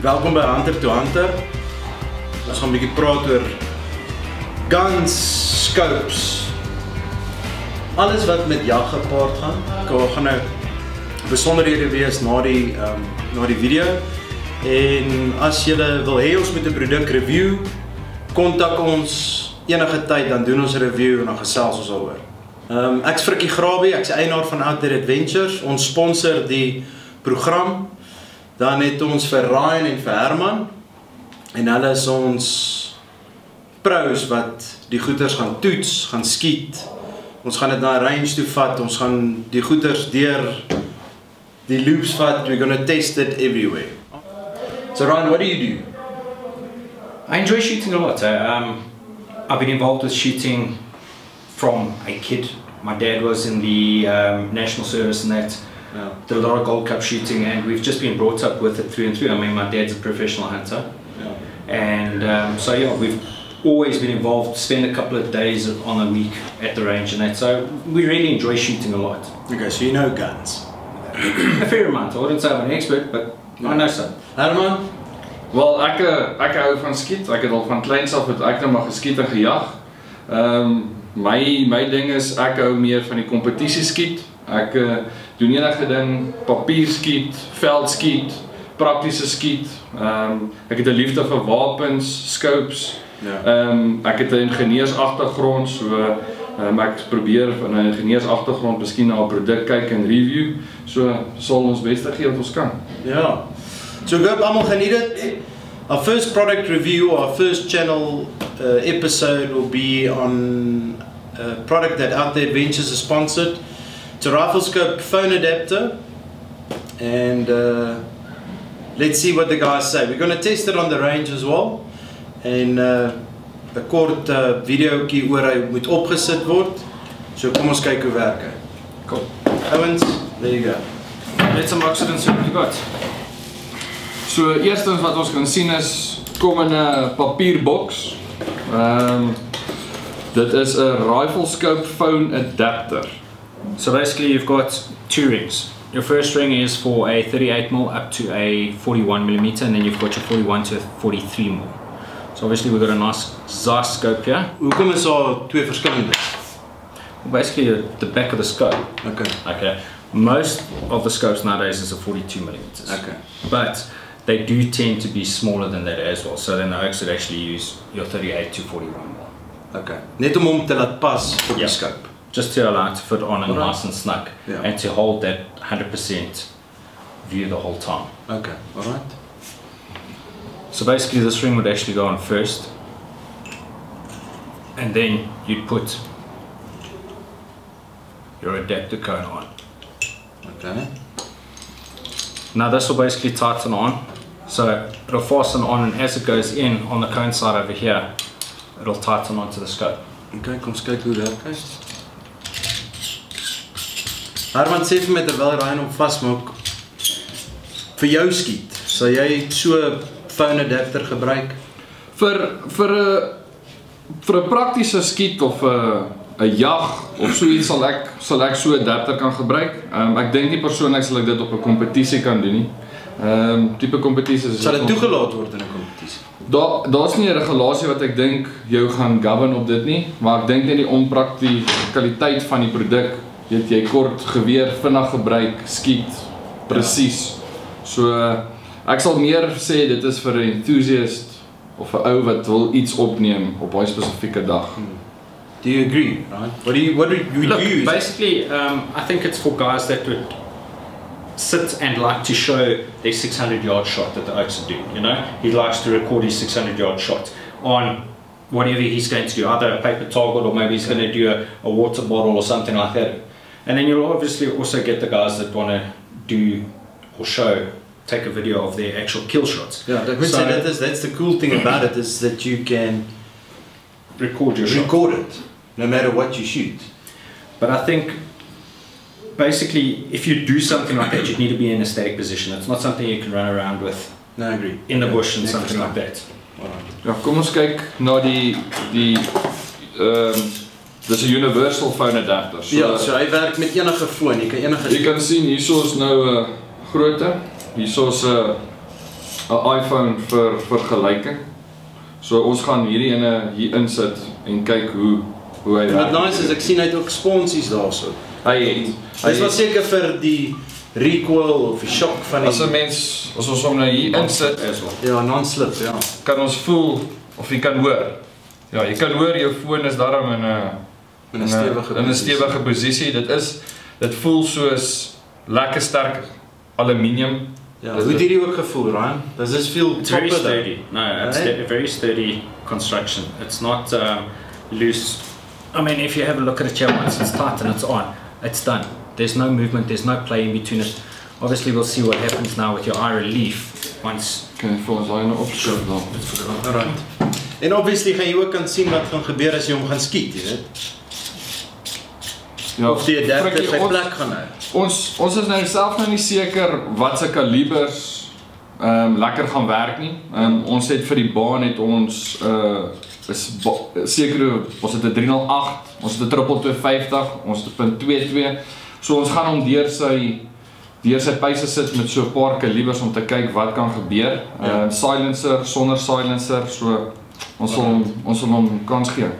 Welkom bij Hunter 2 Hunter. Ons gaan 'n bietjie praat oor guns, scopes. Alles wat met jag gepaard gaan. Ek gaan nou besonderhede wees na die video. En as jy wil hê ons moet 'n produk review, kontak ons enige tyd, dan doen ons 'n review en dan gesels ons daaroor. Ek's Frikkie Grabie, ek's eienaar van Outdoor Adventures. Ons sponsor die program. Dan het ons vir Ryan en vir Herman en hulle is ons pros wat die goeters gaan toets, gaan skiet. Ons gaan dit na 'n range toe vat. Ons gaan die goeters deur die loops vat. We're going to test it everywhere. So Ryan, what do you do? I enjoy shooting a lot. I've been involved with shooting from a kid. My dad was in the national service and that. Yeah. Did a lot of Gold Cup shooting, and we've just been brought up with it through and through. I mean, my dad's a professional hunter, yeah. And so yeah, we've always been involved. Spend a couple of days on a week at the range and that. So we really enjoy shooting a lot. Okay, so you know guns. A fair amount. I wouldn't say I'm an expert, but yeah. I know some. Herman? Well, ek hou van skiet. Ek het al van kleins af het ek nou maar geskiet en gejag. My ding is ek hou meer van die kompetisie skiet. Ek doen enige ding, papier skiet, veld skiet, praktiese skiet. Ek het 'n liefde vir wapens, scopes. Yeah. Ek het 'n ingenieursagtergrond, so ek probeer van 'n ingenieursagtergrond miskien na 'n produk kyk en review. So sal ons bes gee wat ons kan. Ja. Yeah. So ek hoop almal geniet dit. Our first product review, our first channel episode will be on a product that Outdoor Adventures is sponsored. It's a rifle scope phone adapter, and let's see what the guys say. We're going to test it on the range as well, and a kort videoetjie oor hy moet opgesit word. So kom ons kyk hoe werk hy. Cool. Owens, there you go. Let's unbox it and see what we got. So eerstens wat ons kan sien is kom in 'n papierboks. Dit is 'n rifle scope phone adapter. So basically you've got two rings. Your first ring is for a 38mm up to a 41mm, and then you've got your 41 to 43mm. So obviously we've got a nice Zeiss scope here. Hoe kom is daar twee verskillende? Basically the back of the scope. Okay. Okay. Most of the scopes nowadays is a 42mm. Okay. But they do tend to be smaller than that as well. So then the Oaks would actually use your 38 to 41mm. Okay. Net om te laat pas op die scope. Just to allow it to fit on and right. Nice and snug, yeah. And to hold that 100% view the whole time. Okay, alright. So basically this ring would actually go on first, and then you'd put your adapter cone on. Okay. Now this will basically tighten on, so it'll fasten on, and as it goes in on the cone side over here, it'll tighten onto the scope. Okay, kom kyk hoe dit is. Herman sê vir my terwyl Ryan hom vasmaak vir jou skiet. Sal jy so 'n phone adapter gebruik vir 'n praktiese skiet of 'n jag of so iets? Sal ek so 'n adapter kan gebruik. Ek dink nie persoonlik sal ek dit op 'n kompetisie kan doen nie. Tipe kompetisies sal dit toegelaat word in 'n kompetisie. Daar's nie 'n regulasie wat ek dink jou gaan govern op dit nie, maar ek dink net die onpraktikaliteit van die produk. Jy kort geweer, vinnig gebruik, skiet, presies. So ek sal meer sê dit is vir 'n enthusiast of 'n ou wat wil iets opneem op 'n spesifieke dag. Do you agree, right? What do you use? Basically, I think it's for guys that would sit and like to show their 600-yard shot that the Oaks are doing, you know? He likes to record his 600-yard shot on whatever he's going to do, either a paper target or maybe he's going to do a water bottle or something like that. And then you'll obviously also get the guys that want to do or show, take a video of their actual kill shots. Yeah, so that's the cool thing about it, is that you can record your shot. Record it, no matter what you shoot. But I think basically if you do something like that, you need to be in a static position. It's not something you can run around with. No, I agree. In the bush and something like that. Ja, kom ons kyk na die dis 'n universal phone adapter. So ja, so hy werk met enige foon. Jy kan sien hierso is nou 'n grootte. Hierso is 'n 'n iPhone vir vergelyking. So ons gaan hierdie ene hier insit en kyk hoe hy werk. Wat nice is, ek sien hy het ook sponsies daarso. Hy is wat seker vir die recoil of die shock van die. As 'n mens, as ons hom nou hier insit, ja, non-slip, ja. Kan ons voel of jy kan hoor. Ja, jy kan hoor jou foon is daarom in 'n stewige posisie. Dit voel soos lekker sterk aluminium. Ja, hoe het hierdie ook gevoel, Ryan? Does this feel very sturdy? No, it's a very sturdy construction. It's not loose. I mean, if you have a look at a chair once it's tight and it's on, it's done. There's no movement, there's no play in between it. Obviously, we'll see what happens now with your eye relief once. Okay, volgens mij nog opschuiven dan. Alright. En obviously gaan jy ook kan sien wat gaan gebeur as jy hom gaan skiet, jy weet. Ja, of die adapter sy plek gaan hou. Ons is nou self nou nie seker wat se kalibers lekker gaan werk nie. Ons het vir die baan het ons ons het 'n 308, ons het 'n 22250, ons het 'n .22. So ons gaan hom deur sy pyse sit met so 'n paar kalibers om te kyk wat kan gebeur. Silencer, sonder silencer, so ons sal hom kans gee. Okay.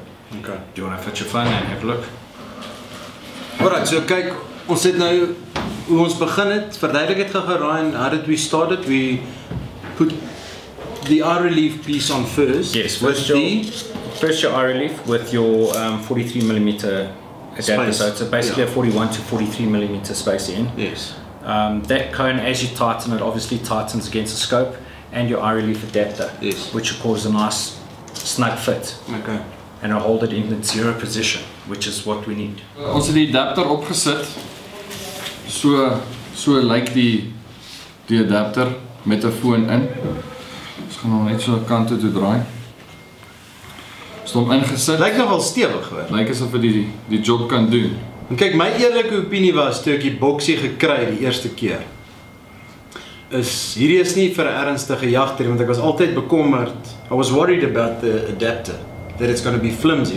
Do you want to fetch your phone and have a look? Alright, so kyk, ons het nou hoe ons begin het, verduidelik het gou Ryan, how did we start it? We put the eye relief piece on first. Yes, first your eye relief with your 43mm adapter, so it's basically a 41 to 43mm space in. Yes. That cone, as you tighten it, obviously tightens against the scope and your eye relief adapter, yes, which will cause a nice snug fit. Okay. And I hold it in the zero position, which is what we need. Ons het die adapter opgesit. So lyk die adapter met 'n foon in. Ons gaan hom net so kant toe draai. Ons het hom ingesit. Lyk nogal stewig hoor. Lyk asof dit die job kan doen. En kyk, my eerlike opinie was toe ek die boksie gekry die eerste keer. Hierdie is nie vir 'n ernstige jagter, want ek was altyd bekommerd. I was worried about the adapter. That it's going to be flimsy.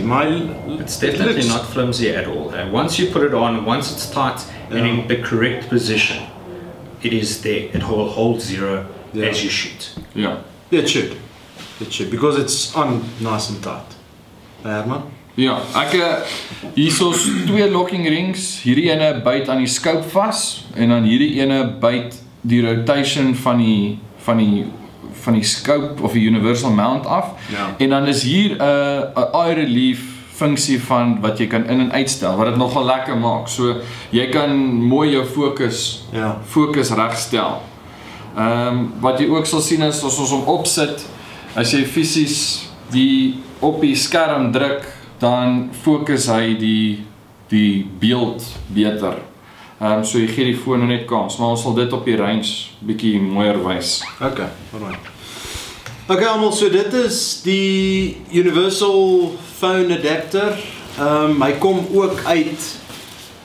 It's definitely not flimsy at all. And once you put it on, once it's tight and in the correct position, it is there. It will hold zero as you shoot. Yeah, it should because it's on nice and tight. Herman? Ja, hierso's twee locking rings. Hierdie ene byt aan die scope vas en dan hierdie ene byt die rotation van die scope of die universal mount af, en dan is hier 'n eye relief funksie van wat jy kan in en uitstel wat dit nogal lekker maak, so jy kan mooi jou fokus regstel. Wat jy ook sal sien is as ons hom opsit, as jy fisies op die skerm druk, dan fokus hy die beeld beter. So jy gee die foon nou net kans, maar ons sal dit op die range bietjie mooier wys. Okay, alright. Okay almal, so dit is die universal phone adapter. Hy kom ook uit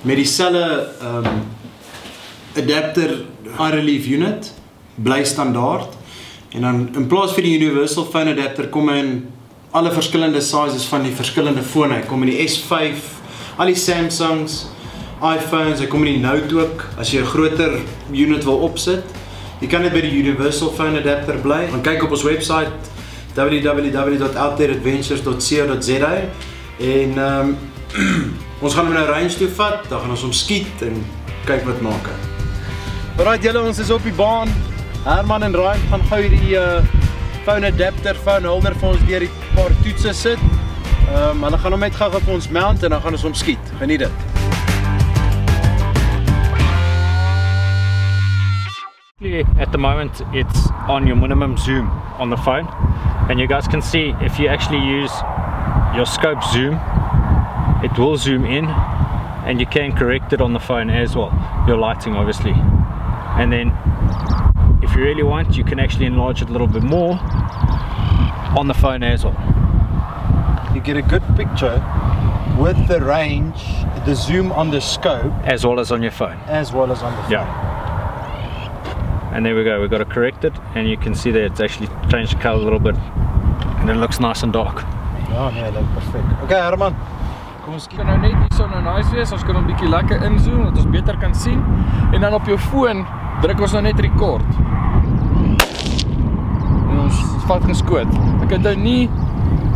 met dieselfde adapter eye relief unit, bly standaard. En dan in plaas vir die universal phone adapter kom hy in alle verskillende sizes van die verskillende fone. Hy kom in die S5, al die Samsungs, iPhones, hy kom in die Note ook as jy 'n groter unit wil opsit. Jy kan dit by die Universal Phone Adapter bly. Gaan kyk op ons webwerf www.outthereadventures.co.za en ons gaan hom nou range toe vat, dan gaan ons hom skiet en kyk wat maak hy. Alraai julle, ons is op die baan. Herman en Ryan gaan gou hierdie phone adapter, phone holder vir ons deur die paar toetse sit. En dan gaan hom net gou-gou vir ons mount en dan gaan ons hom skiet. Geniet dit. At the moment it's on your minimum zoom on the phone, and you guys can see if you actually use your scope zoom, it will zoom in, and you can correct it on the phone as well, your lighting obviously, and then if you really want you can actually enlarge it a little bit more on the phone as well. You get a good picture with the range, the zoom on the scope as well as on your phone, yeah. And there we go, we've got it corrected, and you can see that it's actually changed the color a little bit, and it looks nice and dark. Oh nee, dit is perfect. Okay Herman, kom ons kyk nou net hierso nou nice wees, ons kan hom bietjie lekker inzoom dat ons beter kan sien, en dan op jou foon druk ons nou net record. vat geskoot. Ek het nou nie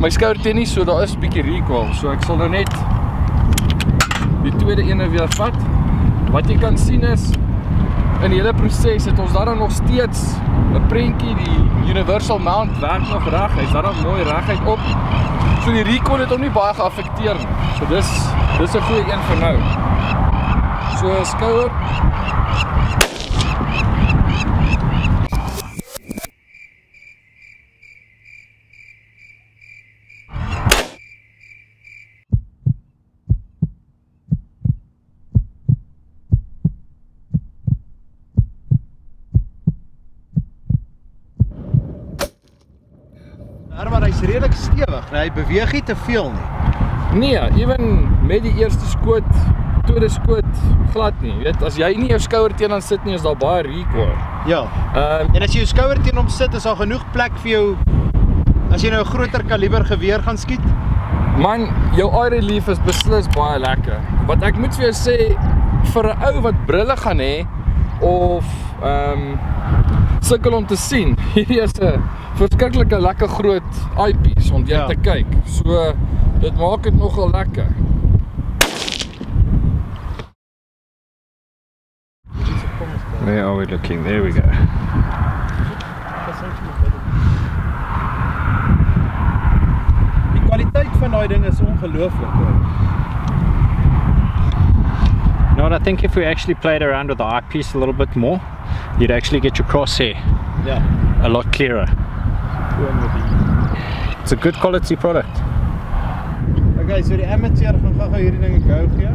my skouer teen nie, so daar is 'n bietjie recoil. So ek sal nou net die tweede ene weer vat. Wat jy kan sien is in die hele proses het ons daar nog steeds 'n prentjie, die universal mount werk nog reg. Hy's daar nog mooi reguit op. So die recoil het hom nie baie geaffekteer nie. So dis 'n goeie een vir nou. So skouer. Redelik stewig, hy beweeg nie te veel nie. Nee, even met die eerste skoot, tweede skoot glad nie. Weet, as jy nie jou skouer teen aan sit nie, is daar baie recoil. Ja. En as jy jou skouer teen hom sit, is daar genoeg plek vir jou as jy nou 'n groter kaliber geweer gaan skiet. Man, jou eye relief is beslis baie lekker. Wat ek moet vir jou sê vir 'n ou wat brille gaan hê of sukkel om te sien. Hierdie is 'n verskriklike lekker groot eyepiece om deur te kyk. So dit maak dit nogal lekker. Where are we looking? There we go. Die kwaliteit van daai ding is ongelooflik. No, and I think if we actually played around with the eyepiece a little bit more, you'd actually get your crosshair a lot clearer. It's a good quality product. Okay, so the amateur gaan gou hierdie ding 'n go gee.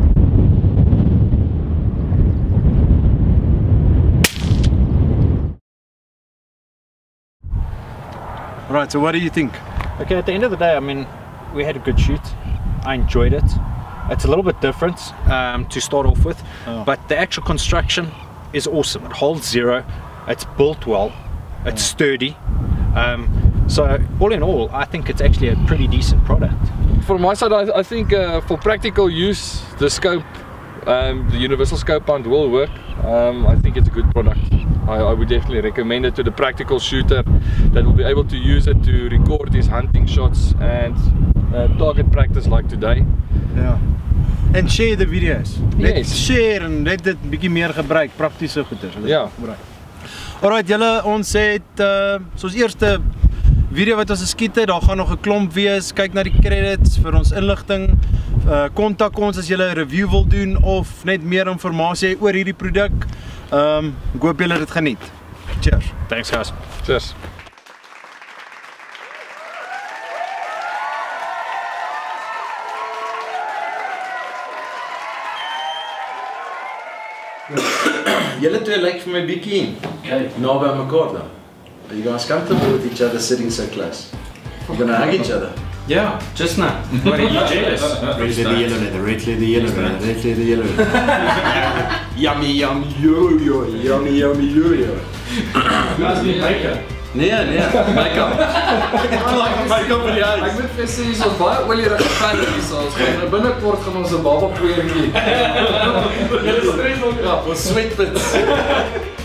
Right, so what do you think? Okay, at the end of the day, I mean, we had a good shoot. I enjoyed it. It's a little bit different to start off with, but the actual construction is awesome. It holds zero, it's built well, it's sturdy, so all in all I think it's actually a pretty decent product. From my side I think for practical use the scope, the universal scope mount will work. I think it's a good product. I would definitely recommend it to the practical shooter that will be able to use it to record these hunting shots and target practice like today. Yeah. En share the videos. Yes. Share en net dit 'n bietjie meer gebruik, praktiese goeders. Ja. Alright julle, ons het ons eerste video wat ons geskiet het, daar gaan nog 'n klomp wees. Kyk na die credits vir ons inligting. Kontak ons as jy 'n review wil doen of net meer inligting oor hierdie produk. Ek hoop julle het dit geniet. Cheers. Thanks guys. Cheers. Julle twee lyk vir my bietjie naby mekaar dan. Are you guys comfortable with each other sitting so close? You're gonna hug each other? Yeah, just now. What are you jealous? Red leather, yellow leather, red leather, yellow leather, red leather, yellow leather. Yummy, yummy, yo-yo, yummy, yummy, yo-yo. That's me, Baker. Nee, make-up. Make-up in die huis. Ek moet vir sê, hier is ons baie olierige van hier soos. Maar binnekort gaan ons 'n baba poeiertjie. Dit is 3 nog. Ons sweet dit.